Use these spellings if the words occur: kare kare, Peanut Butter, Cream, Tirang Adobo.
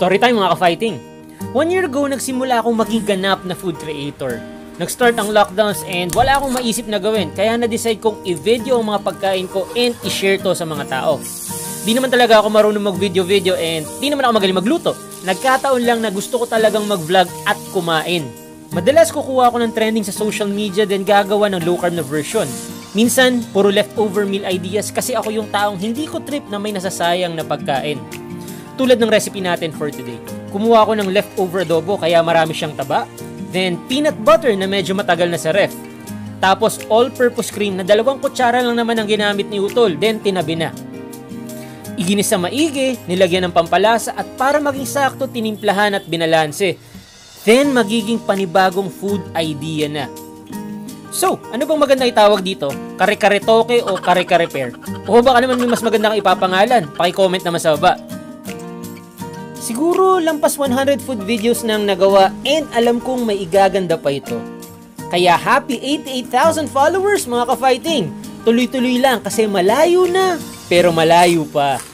Story time mga ka-fighting. 1 year ago, nagsimula akong maging ganap na food creator. Nag-start ang lockdowns and wala akong maisip na gawin, kaya na-decide kong i-video ang mga pagkain ko and i-share to sa mga tao. Di naman talaga ako marunong mag-video and di naman ako magaling magluto. Nagkataon lang na gusto ko talagang mag-vlog at kumain. Madalas kukuha ako ng trending sa social media then gagawa ng low carb na version. Minsan, puro leftover meal ideas kasi ako yung taong hindi ko trip na may nasasayang na pagkain. Tulad ng recipe natin for today. Kumuha ako ng leftover adobo kaya marami siyang taba. Then, peanut butter na medyo matagal na sa ref. Tapos, all-purpose cream na 2 kutsara lang naman ang ginamit ni Utol. Then, tinabi na. Iginis sa maigi, nilagyan ng pampalasa at para maging sakto, tinimplahan at binalanse. Then, magiging panibagong food idea na. So, ano bang maganda itawag dito? Kare-kare toke o kare-kare pair? O baka naman may mas maganda kang ipapangalan? Pakicomment naman sa baba. Siguro, lampas 100 food videos na ang nagawa and alam kong may igaganda pa ito. Kaya happy 88,000 followers mga ka-fighting! Tuloy-tuloy lang kasi malayo na, pero malayo pa.